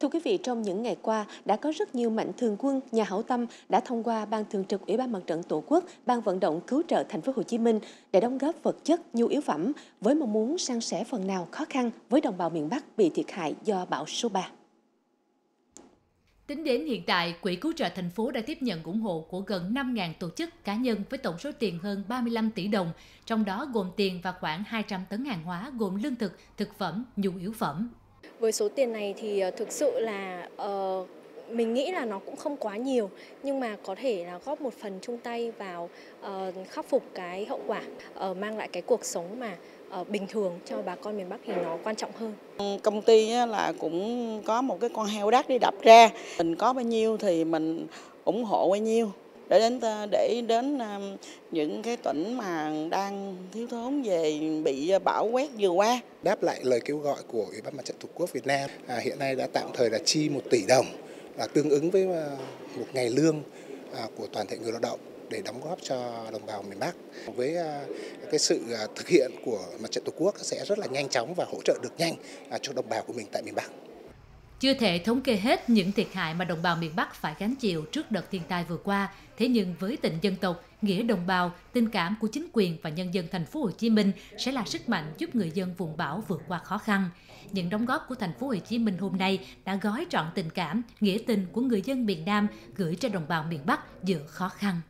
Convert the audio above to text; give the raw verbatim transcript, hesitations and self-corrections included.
Thưa quý vị, trong những ngày qua đã có rất nhiều mạnh thường quân, nhà hảo tâm đã thông qua Ban Thường trực Ủy ban Mặt trận Tổ quốc, Ban vận động cứu trợ Thành phố Hồ Chí Minh để đóng góp vật chất, nhu yếu phẩm với mong muốn san sẻ phần nào khó khăn với đồng bào miền Bắc bị thiệt hại do bão số ba. Tính đến hiện tại, Quỹ cứu trợ thành phố đã tiếp nhận ủng hộ của gần năm nghìn tổ chức cá nhân với tổng số tiền hơn ba mươi lăm tỷ đồng, trong đó gồm tiền và khoảng hai trăm tấn hàng hóa gồm lương thực, thực phẩm, nhu yếu phẩm. Với số tiền này thì thực sự là uh, mình nghĩ là nó cũng không quá nhiều, nhưng mà có thể là góp một phần chung tay vào uh, khắc phục cái hậu quả, uh, mang lại cái cuộc sống mà uh, bình thường cho bà con miền Bắc thì nó quan trọng hơn. Công ty là cũng có một cái con heo đất đi đập ra, mình có bao nhiêu thì mình ủng hộ bao nhiêu để đến để đến những cái tỉnh mà đang thiếu thốn về bị bão quét vừa qua. Đáp lại lời kêu gọi của Ủy ban Mặt trận Tổ quốc Việt Nam, à, hiện nay đã tạm thời là chi một tỷ đồng, là tương ứng với một ngày lương của toàn thể người lao động để đóng góp cho đồng bào miền Bắc. Với cái sự thực hiện của Mặt trận Tổ quốc sẽ rất là nhanh chóng và hỗ trợ được nhanh cho đồng bào của mình tại miền Bắc. Chưa thể thống kê hết những thiệt hại mà đồng bào miền Bắc phải gánh chịu trước đợt thiên tai vừa qua, thế nhưng với tình dân tộc, nghĩa đồng bào, tình cảm của chính quyền và nhân dân Thành phố Hồ Chí Minh sẽ là sức mạnh giúp người dân vùng bão vượt qua khó khăn. Những đóng góp của Thành phố Hồ Chí Minh hôm nay đã gói trọn tình cảm, nghĩa tình của người dân miền Nam gửi cho đồng bào miền Bắc giữa khó khăn.